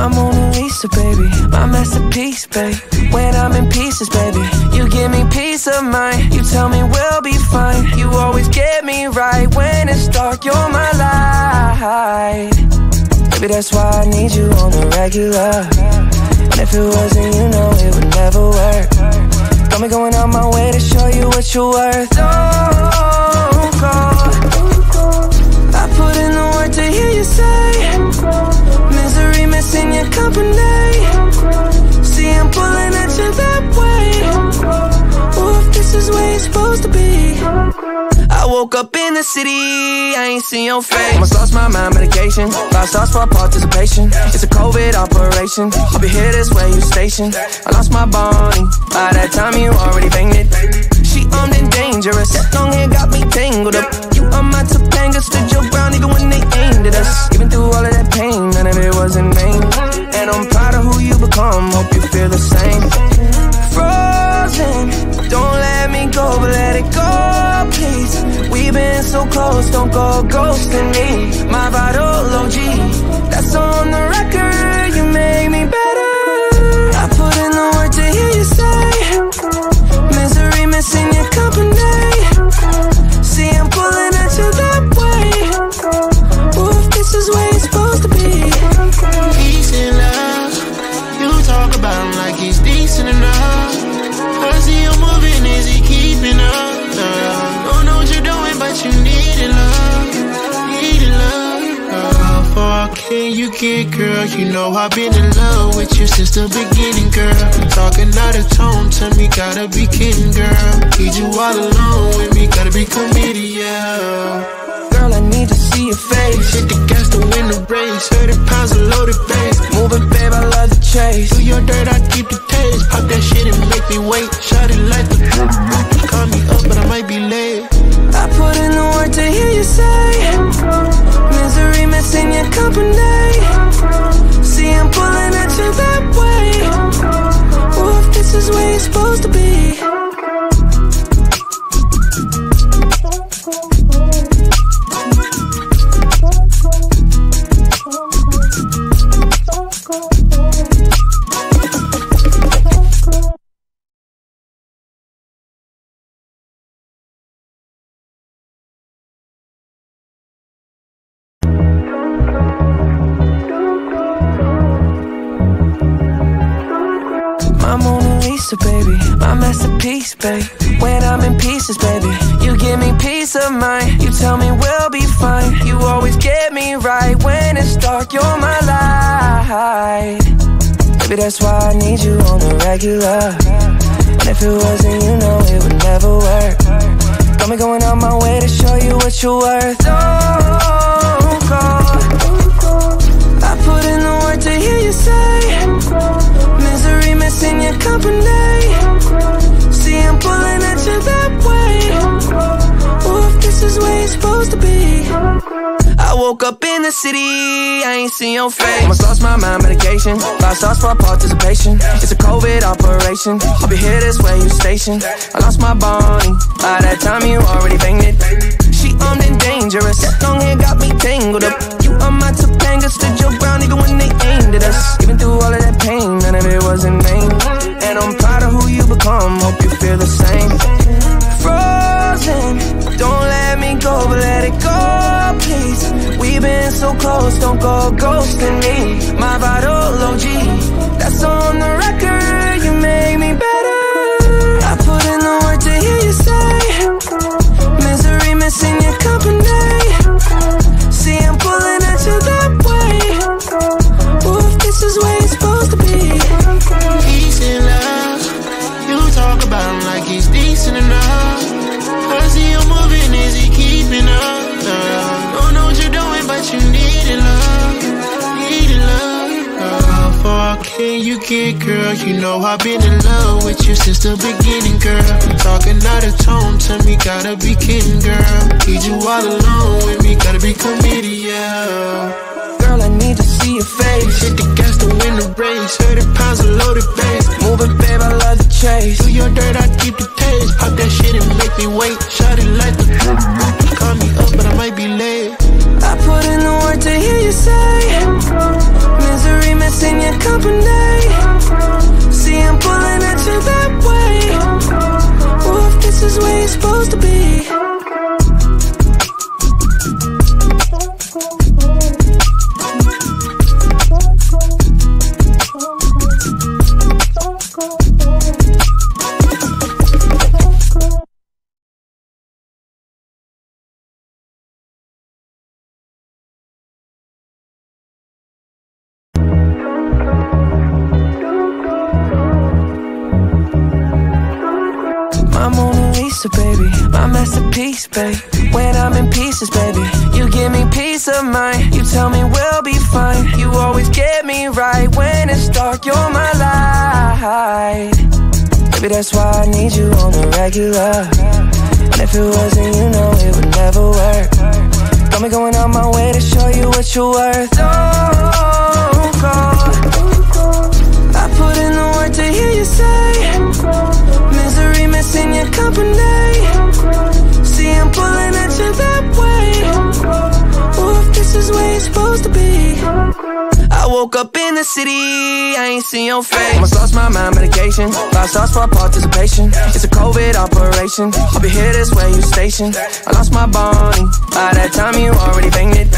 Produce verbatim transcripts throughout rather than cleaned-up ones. my Mona Lisa, baby, my masterpiece, babe. When I'm in pieces, baby, you give me peace of mind. You tell me we'll be fine. You always get me right. When it's dark, you're my light. Maybe that's why I need you on the regular. And if it wasn't, you know it would never work. Got me going out my way to show you what you're worth. Don't go. I put in the work to hear you say. Misery missing your company. See, I'm pulling at you that way. Oh, if this is where it's supposed to be. I woke up in the city, I ain't seen your face. My sauce, my mind, medication. Five stars for participation. It's a COVID operation. I'll be here, this way you stationed. I lost my Bonnie. By that time you already banged it. She armed and dangerous. That long hair got me tangled up. You are my Topanga, stood your ground even when they aimed at us. Even through all of that pain, none of it was in vain. And I'm proud of who you become, hope you feel the same. Frozen, don't let me go, but let it go. Please, we've been so close, don't go ghosting me. My Vitalogy, that's on the record. You made me better. I put in the work to hear you say. Misery missing your company. See, I'm pulling at you that way. Ooh, if this is where it's supposed to be. He's in love. You talk about him like he's decent enough. Was he a moving? Is he keeping up? Don't know what you're doing, but you need it, love. Need it, love. How far can you get, girl? You know I've been in love with you since the beginning, girl. Talking out of tone, tell me gotta be kidding, girl. Need you all alone with me, gotta be committed, yeah. Girl, I need to see your face. Hit the gas to win the race. thirty pounds of loaded face. Moving, babe, I love the chase. Do your dirt, I keep the taste. Pop that shit and make me wait. Shot it like the call me up, but I might be late. I put in the work to hear you say. Misery missing your company. See, I'm pulling at you that way. Oh, if this is where you're supposed to be. My Mona Lisa, baby, my masterpiece, babe. When I'm in pieces, baby, you give me peace of mind. You tell me we'll be fine. You always get me right. When it's dark, you're my light. Maybe that's why I need you on the regular. And if it wasn't, you know it would never work. Got me going out my way to show you what you're worth. Don't go. I put in the work to hear you say. In your company. See, I'm pulling at you that way. Oh, if this is where it's supposed to be. I woke up in the city, I ain't seen your face. My sauce, my mind, medication. Five stars for participation. It's a COVID operation. I'll be here, this way you stationed. I lost my Bonnie. By that time you already banged it. She armed and dangerous. That long hair got me tangled up. On my Topanga, stood your ground even when they aimed at us. Even through all of that pain, none of it was in vain. And I'm proud of who you become, hope you feel the same. Frozen, don't let me go, but let it go, please. We've been so close, don't go ghosting me. My Vitalogy, that's on the record. You made me better. I put in the work to hear you say. Misery missing your company. See, I'm pulling at you that way. Ooh, if this is where it's supposed to be. He's in love. You talk about him like he's decent enough. Was he a moving? Is he keeping up? Love? Don't know what you're doing, but you need it, love. Need it, love. How far can you get, girl? You know I've been in love with you since the beginning, girl. Talking out of tone, tell me gotta be kidding, girl. Need you all alone with me. Gotta be committed, yeah. Girl, I need to see your face. Hit the gas to win the race. thirty pounds of loaded base. Moving, babe, I love the chase. Do your dirt, I keep the taste. Pop that shit and make me wait. Shot it like the call me up, but I might be late. I put in the work to hear you say. Misery missing master, baby, my masterpiece, babe. When I'm in pieces, baby, you give me peace of mind. You tell me we'll be fine. You always get me right. When it's dark, you're my light. Baby, that's why I need you on the regular. And if it wasn't, you know it would never work. Got me going out my way to show you what you're worth. Don't go. I put in the work to hear you say. Misery missing your company. See, I'm pulling at you that way. Oh, if this is where it's supposed to be. I woke up in the city, I ain't seen your face. Almost lost my mind, medication. Five stars for participation. It's a COVID operation. I'll be here, this way you stationed. I lost my Bonnie. By that time you already banged it.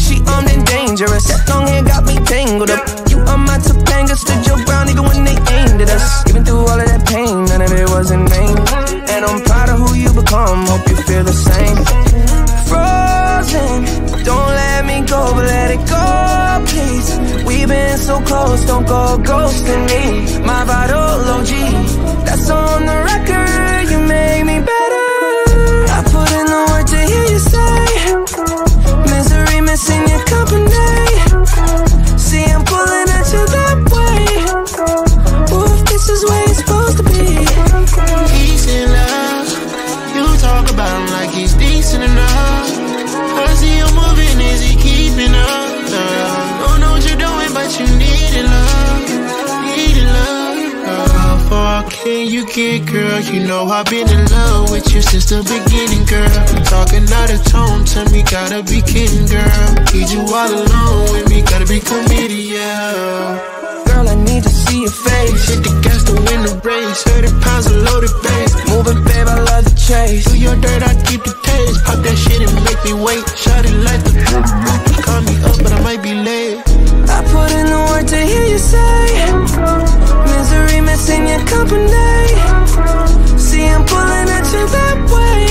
She armed and dangerous. That long hair got me tangled up. You are my Topanga, stood your ground even when they aimed at us. Even through all of that pain, none of it was in vain. And I'm proud of who you become, hope you feel the same. Frozen, don't let me go, but let it go, please. We've been so close, don't go ghosting me. My Vitalogy, that's on the record. You made me better. I put in the work to hear you say. Misery missing your company. See, I'm pulling at you that way. Ooh, if this is where it's supposed to be. He's in love. You talk about him like he's decent enough. What's he moving? Is he keeping up? Love? Don't know what you're doing, but you need it, love. Need it, love. How far can you get, girl? You know I've been in love with you since the beginning, girl. Talking out of tone, tell me gotta be kidding, girl. Need you all alone with me, gotta be committed, yeah. Girl, I need to see your face. Hit the gas to win the race. Thirty pounds of loaded bass. Moving, babe, I love the chase. Do your dirt, I keep the taste. Pop that shit and make me wait. Shot it like the call me up, but I might be late. I put in the work to hear you say. Misery missing your company. See, I'm pulling at you that way.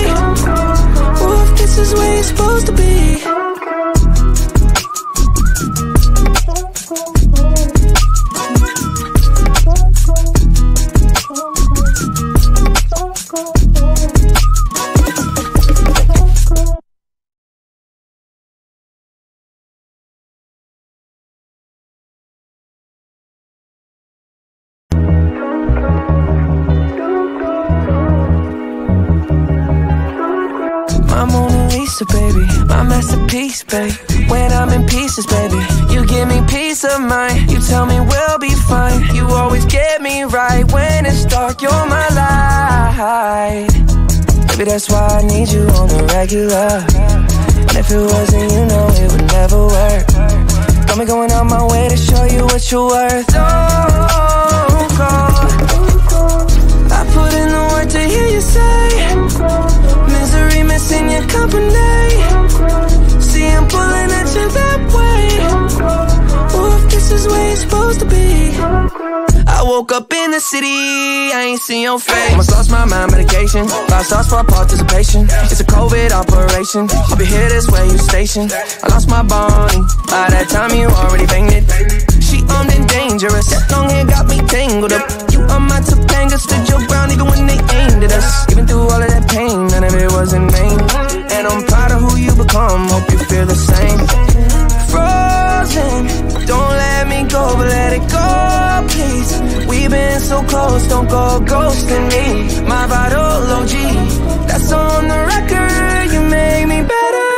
Oh, if this is where it's supposed to be. My Mona Lisa, baby, my masterpiece, babe. When I'm in pieces, baby, you give me peace of mind. You tell me we'll be fine. You always get me right. When it's dark, you're my light. Baby, that's why I need you on the regular. And if it wasn't, you know it would never work. Got me going out my way to show you what you're worth. Don't go. I put in the work to hear you say. Misery missing your company. See, I'm pulling at you that way. Oh, if this is where it's supposed to be. I woke up in the city, I ain't seen your face. Almost lost my mind, medication. Five stars for participation. It's a COVID operation. I'll be here, this way you stationed. I lost my Bonnie. By that time you already banged it. She armed and dangerous. That long hair got me tangled up. You are my Topanga, stood your ground even when they aimed at us. Even through all of that pain, none of it was in vain. And I'm proud of who you become, hope you feel the same. Frozen, don't let me go, but let it go, please. We've been so close, don't go ghosting me. My Vitalogy, that's on the record. You made me better.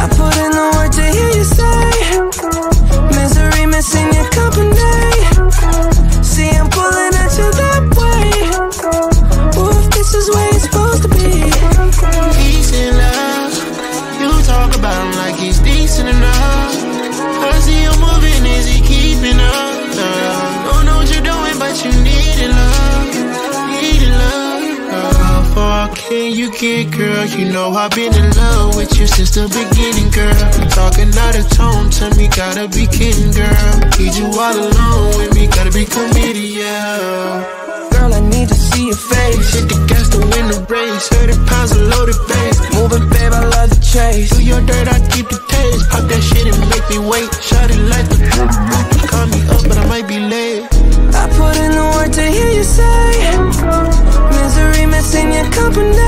I put in the work to hear you say. Misery missing your company. See, I'm pulling at you that way. Oh, if this is where it's supposed to be. He's in love. You talk about him like he's decent enough. Cause he moving, is he keeping up? Love? Don't know what you're doing, but you need it, love. Need it, love. How far can you get, girl? You know I've been in love with you since the beginning, girl. Talking out of tone, tell me gotta be kidding, girl. Need you all alone with me, gotta be committed, yeah. Girl, I need to see your face. Hit the gas to win the race. Thirty pounds of loaded bass. Moving, babe, I love the chase. Do your dirt, I keep the taste. Pop that shit and make me wait. Shot it like the call me up, but I might be late. I put in the work to hear you say. Misery missing your company.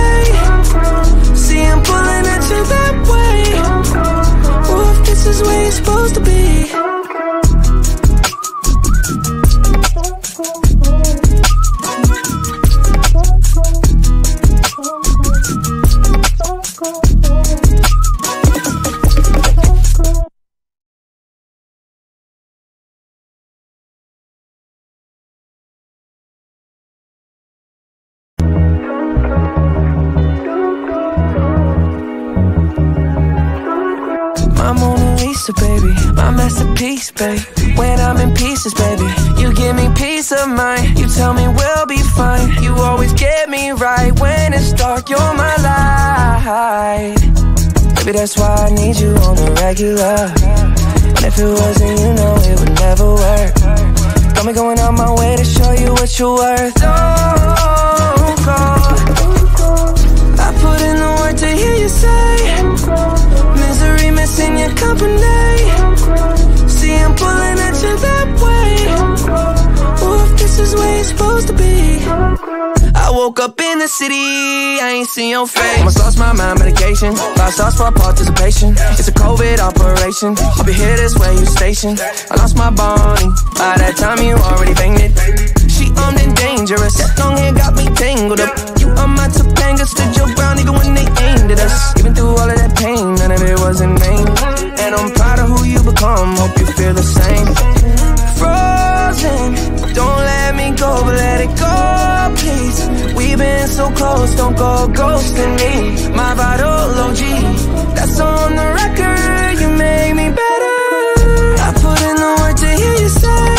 master, baby, my masterpiece, babe. When I'm in pieces, baby, you give me peace of mind. You tell me we'll be fine. You always get me right. When it's dark, you're my light. Baby, that's why I need you on the regular. And if it wasn't, you know it would never work. Got me going out my way to show you what you're worth. Don't go. I put in the work to hear you say. Misery missing your company. See I'm pulling at you that way. Ooh, if this is where it's supposed to be. I woke up in the city, I ain't seen your face. Almost lost my mind, medication. Five stars for participation. It's a COVID operation. I'll be here, this way you stationed. I lost my Bonnie. By that time you already banged it. She armed and dangerous. That long hair got me tangled up. You are my Topanga, stood your ground even when they aimed at us. Even through all of that pain, none of it was in vain. And I'm proud of who you become, hope you feel the same. Frozen, don't let me go, but let it go, please. We've been so close, don't go ghosting me. My Vitalogy, that's on the record, you made me better. I put in the work to hear you say.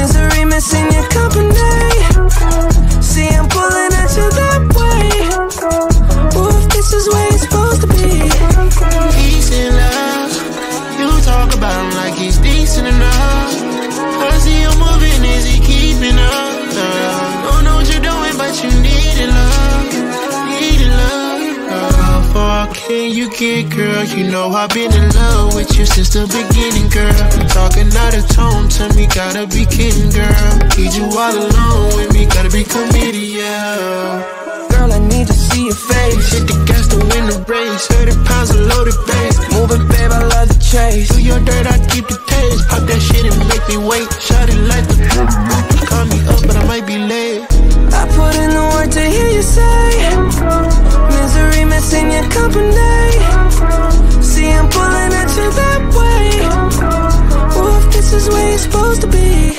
Misery missing your company. See, I'm pulling at you that way. Ooh, if this is where it's supposed to be. Peace and love, you talk about him like he's decent enough. How's he moving, is he keeping up? Uh, don't know what you're doing, but you need it, love. Need it, love. Uh, how far can you get, girl? You know I've been in love with you since the beginning, girl. Talking out of tone to me, gotta be kidding, girl. Need you all alone with me, gotta be committed, yeah. Girl, I need to see your face. Hit the gas to win the race. thirty pounds of loaded bass. Move it, babe, I love the chase. Do your dirt, I keep the taste. Pop that shit and make me wait. Shout it like the... Call me up, but I might be late. I put in the work to hear you say. Misery missing your company. See, I'm pulling at you that way. Ooh, if this is where it's supposed to be.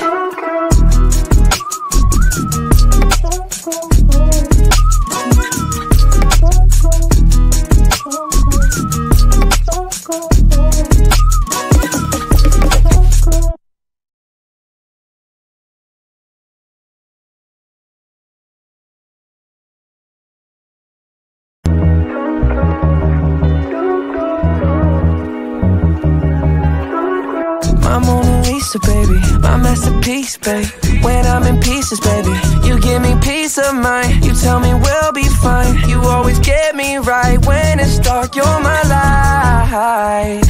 My Mona Lisa, baby, my masterpiece, babe. When I'm in pieces, baby, you give me peace of mind. You tell me we'll be fine. You always get me right. When it's dark, you're my light.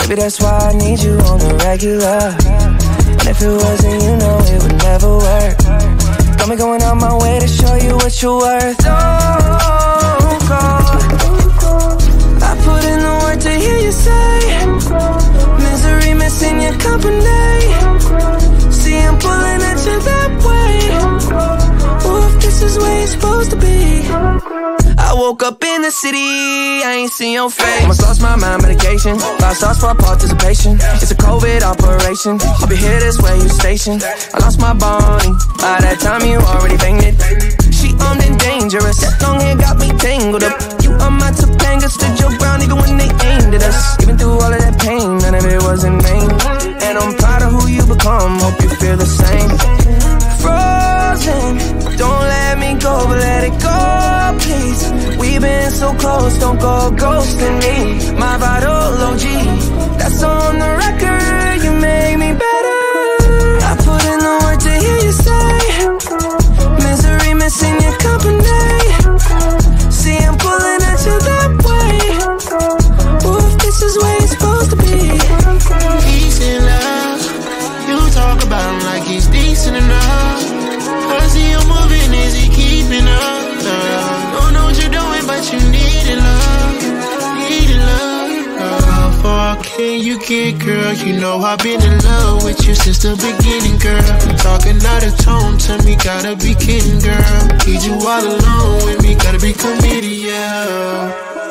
Baby, that's why I need you on the regular. And if it wasn't, you know it would never work. Got me going out my way to show you what you're worth. Don't go. I put in the work to hear you say. Misery missing your company. See, I'm pulling at you that way. Ooh, if this is where it's supposed to be. I woke up in the city, I ain't seen your face. Almost lost my mind, medication. Five stars for participation. It's a COVID operation. I'll be here, this way you stationed. I lost my Bonnie. By that time you already banged it. She armed and dangerous. That long hair got me tangled up. You are my Topanga, stood your ground even when they aimed at us. Even through all of that pain, none of it was in vain. And I'm proud of who you become, hope you feel the same. Frozen, don't let me go, but let it go, please. We've been so close, don't go ghosting me. My Vitalogy, that's on the record, you made me better. I put in the work to hear you say. Misery missing your company. See, I'm pulling at you that way. Ooh, if this is where it's supposed to be. Peace and love, you talk about him like he's decent enough. How's he moving, is he keeping up? Uh, don't know what you're doing, but you need it, love. Need it, love. Uh, how far can you get, girl? You know I've been in love with you since the beginning, girl. Talking out of tone to me, gotta be kidding, girl. Need you all alone with me, gotta be committed, yeah.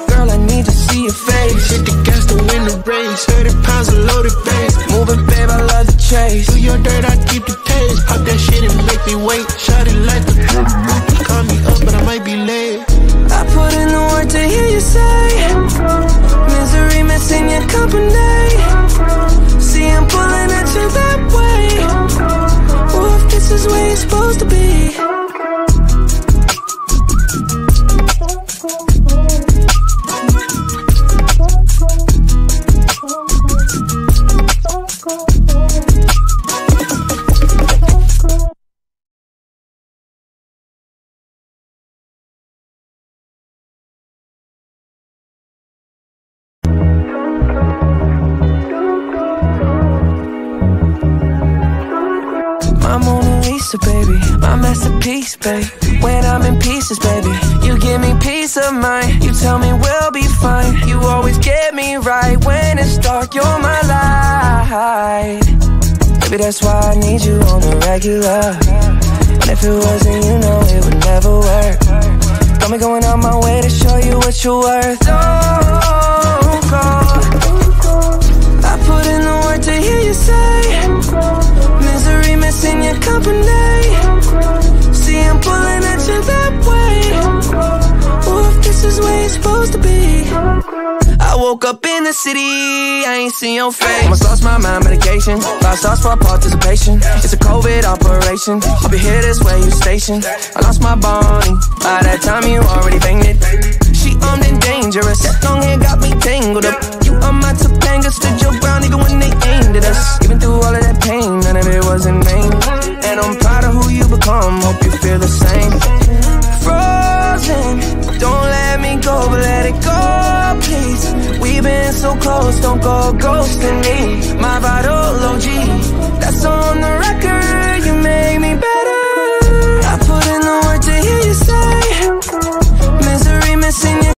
Girl, I need to see your face. Hit the gas to win the race. thirty pounds of loaded bass. Move it, babe, I love the chase. Do your dirt, I keep the taste. Pop that shit and make me wait. Shout it like the... Call me up, but I might be late. I put in the work to hear you say. Misery missing your company. master, baby, my masterpiece, babe. When I'm in pieces, baby, you give me peace of mind. You tell me we'll be fine. You always get me right. When it's dark, you're my light. Baby, that's why I need you on the regular. And if it wasn't, you know it would never work. Got me going out my way to show you what you're worth. Don't go. I put in the work to hear you say. Misery missing your company. See, I'm pulling at you that way. Oh, if this is where it's supposed to be. I woke up in the city, I ain't seen your face. Almost lost my mind, medication. Five stars for participation. It's a COVID operation. I'll be here this way, you stationed. I lost my Bonnie. By that time you already banged it. She armed and dangerous. That long hair got me tangled up. You are my Topanga, stood your ground even when they aimed at us. Even through all of that pain, none of it was in vain. And I'm proud of who you become, hope you feel the same. Frozen, don't let me go, but let it go, please. We've been so close, don't go ghosting me. My Vitalogy, that's on the record, you made me better. I put in the work to hear you say. Misery missing you.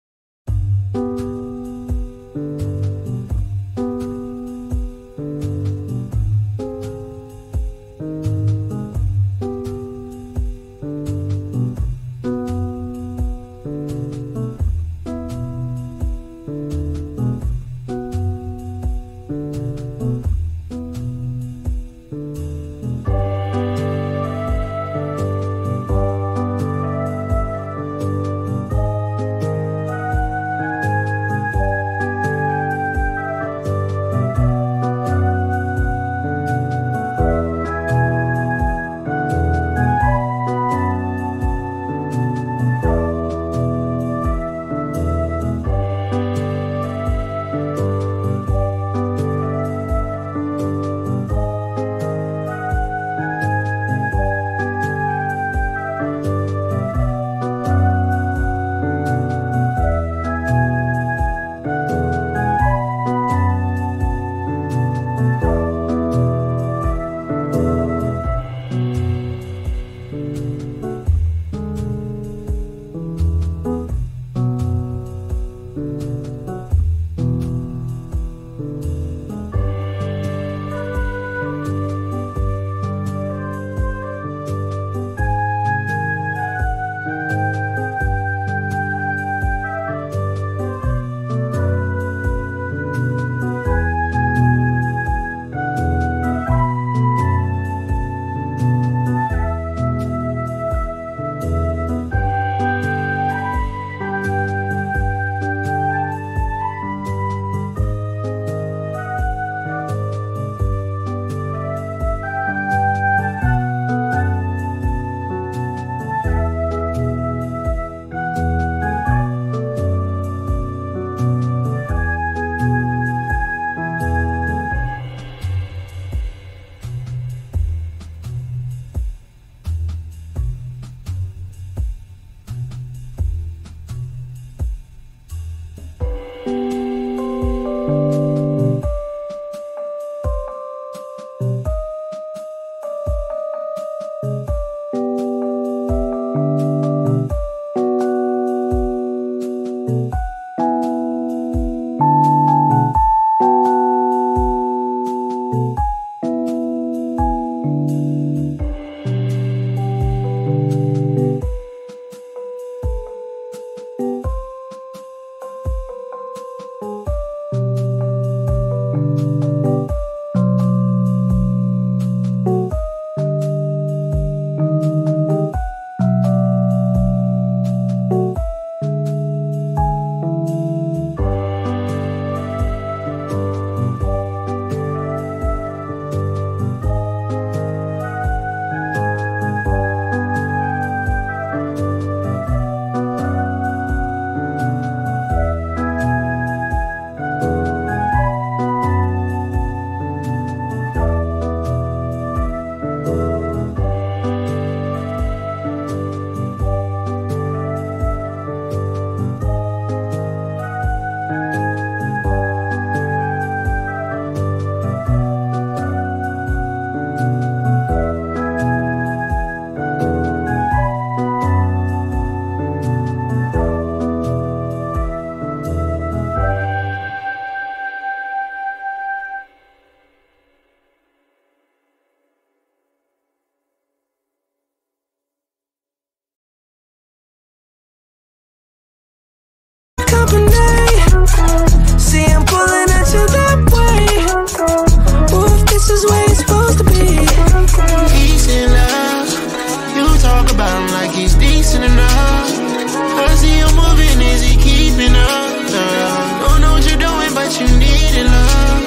See, I'm pulling at you that way. Oof, this is where it's supposed to be. He's in love. You talk about him like he's decent enough. I see you moving, is he keeping up? Uh, don't know what you're doing, but you need it, love.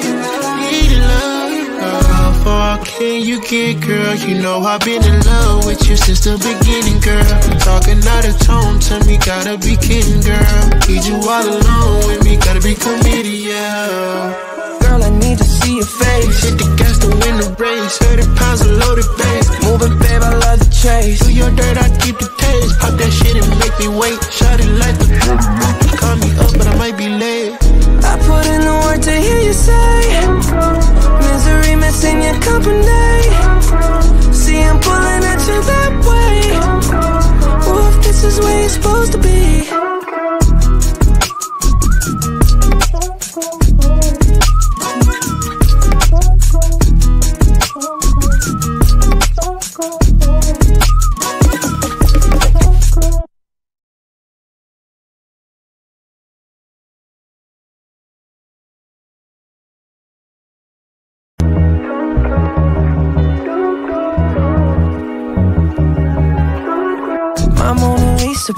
Need it, love. Uh, how far can you get, girl? You know I've been in love with you since the beginning, girl. Talking out of tone to me, gotta be kidding, girl. Need you all alone with me, gotta be committed, yeah. Girl, I need to see your face. Hit the gas to win the race. thirty pounds of loaded bass. Moving, babe, I love the chase. Do your dirt, I keep the taste. Pop that shit and make me wait. Shout it like the call me up, but I might be late. I put in the work to hear you say misery missing your company. See, I'm pulling at you that way. Oof, this is where you're supposed to be.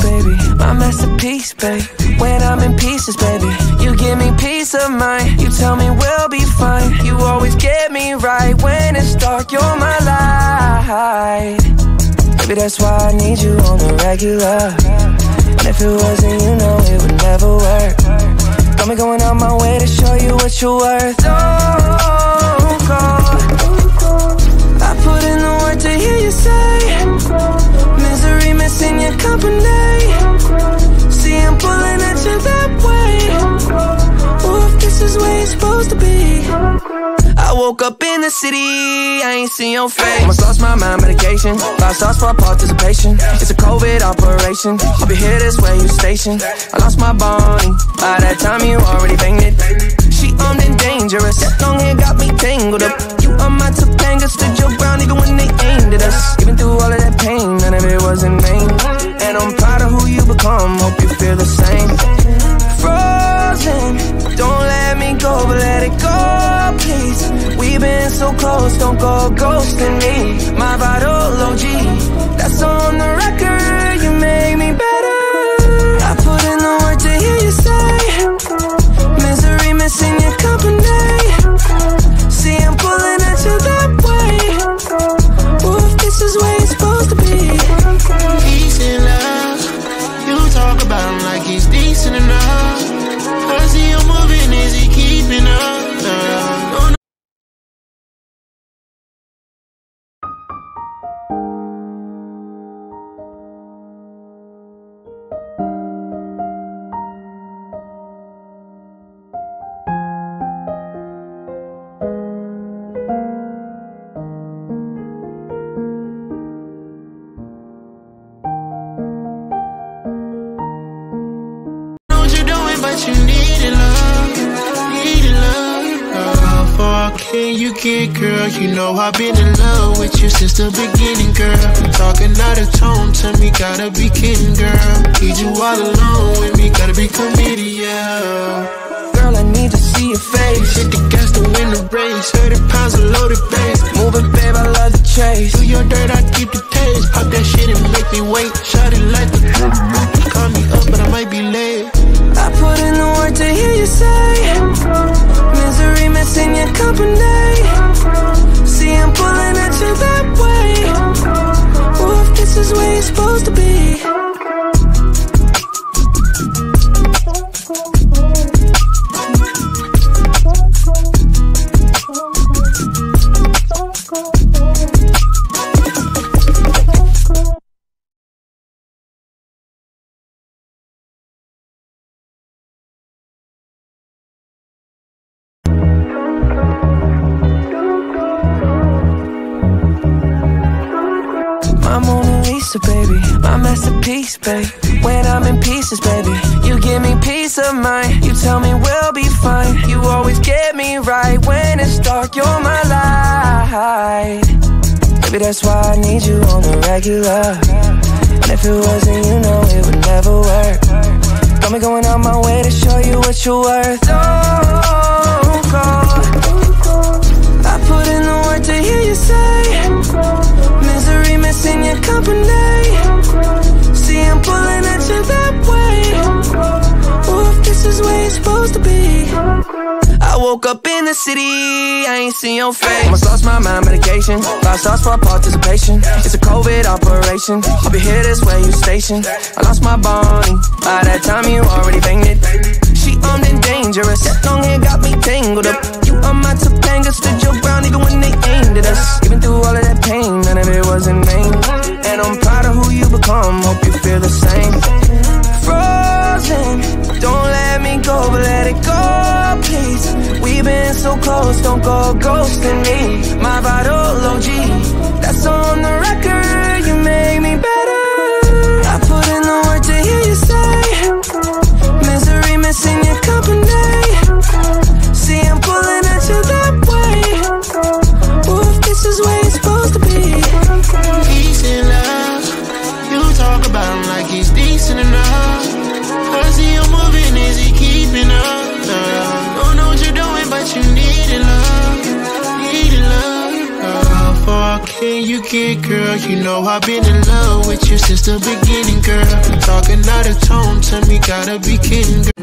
Baby, my masterpiece, babe. When I'm in pieces, baby, you give me peace of mind. You tell me we'll be fine. You always get me right. When it's dark, you're my light. Baby, that's why I need you on the regular. And if it wasn't, you know it would never work. Got me going out my way to show you what you're worth. Don't go. I put in the work to hear you say misery missing your company. See, I'm pulling at you that way. Oof, this is where you're supposed to be. I woke up in the city, I ain't seen your face. Almost lost my mind, medication. Five stars for participation. It's a COVID operation. I'll be here, this way you stationed. I lost my Bonnie. By that time you already banged it. She armed and dangerous. That long hair got me tangled up. You are my Topanga, stood your ground even when they aimed at us. Even through all of that pain, none of it was in vain. And I'm proud of who you become, hope you feel the same. Frozen, don't let me go, but let it go, please. We've been so close, don't go ghosting me. My Vitalogy, that's on the record. You made me better. I put in the work to hear you say misery missing your company. See, I'm pulling at you that way. Oof, this is where you're supposed to be. He's in love. You talk about him like he's decent enough. I see you moving, is he keeping up? Uh, You get, girl, you know I've been in love with you since the beginning, girl. Talking out of tone to me, gotta be kidding, girl. Need you all alone with me, gotta be committed, yeah. Girl, I need to see your face. Hit the gas to win the race. thirty pounds of loaded bass. Moving, babe, I love the chase. Do your dirt, I keep the taste. Pop that shit and make me wait. Shout it like the call me up, but I might be late. I put in the work to hear you say misery missing your company. See, I'm pulling at you that way. Oof, this is where you're supposed to be. Baby, my masterpiece, babe. When I'm in pieces, baby, you give me peace of mind. You tell me we'll be fine. You always get me right. When it's dark, you're my light. Baby, that's why I need you on the regular. And if it wasn't, you know it would never work. Got me going out my way to show you what you're worth. Don't go. I put in the work to hear you say misery missing your company. See, I'm pulling at you that way. Oof, this is where you're supposed to be. I woke up in the city, I ain't seen your face. Almost lost my mind, medication. Five stars for participation. It's a COVID operation. You be here, this way you stationed. I lost my Bonnie. By that time you already banged it. She armed and dangerous. Long hair got me tangled up. You are my Topanga, stood your ground even when they aimed at us. Even through all of that pain, none of it was in vain. And I'm proud of who you become, hope you feel the same. Frozen, don't let me go, but let it go. We've been so close, don't go ghosting me. My Vitalogy, that's on the record. You made me better. I put in the work to hear you say misery missing your company. See, I'm pulling at you that way. Oof, this is where you're supposed to be. He's in love. You talk about him like he's decent enough. Is he moving? Is he keeping up? You needed love, needed love. How far can you get, girl? You know I've been in love with you since the beginning, girl. Talking out of tone, tell me gotta be kidding, girl.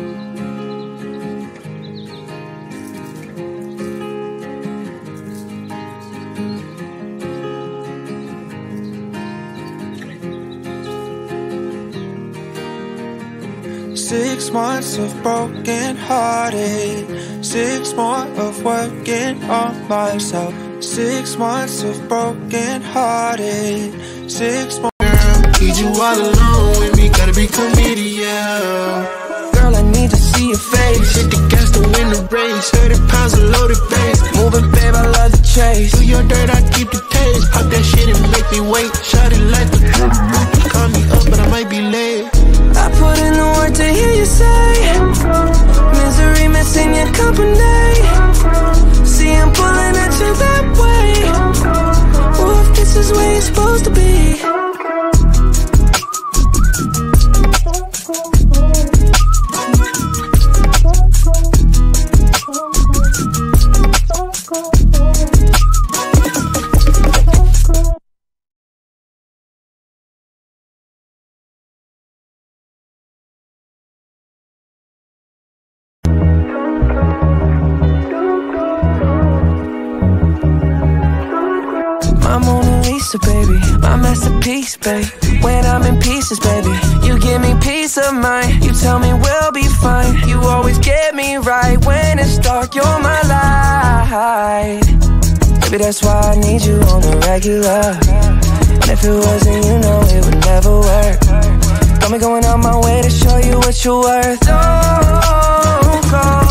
Six months of broken hearted, six more of working on myself. Six months of broken hearted, six more. Girl, need you all alone with me, gotta be committed, yeah. Girl, I need to see your face. Hit the gas to win the race, thirty pounds of loaded bass. Moving, babe, I love the chase. Do your dirt, I keep the taste. Pop that shit and make me wait. Shout it like the call me up, but I might be late. I put in the work to hear you say misery missing your company. See, I'm pulling at you that way. Oof, this is where you're supposed to be. My Mona Lisa, baby, my masterpiece, babe. When I'm in pieces, baby, you give me peace of mind. You tell me we'll be fine. You always get me right. When it's dark, you're my light. Baby, that's why I need you on the regular. And if it wasn't, you know it would never work. Got me going out my way to show you what you're worth. Don't go.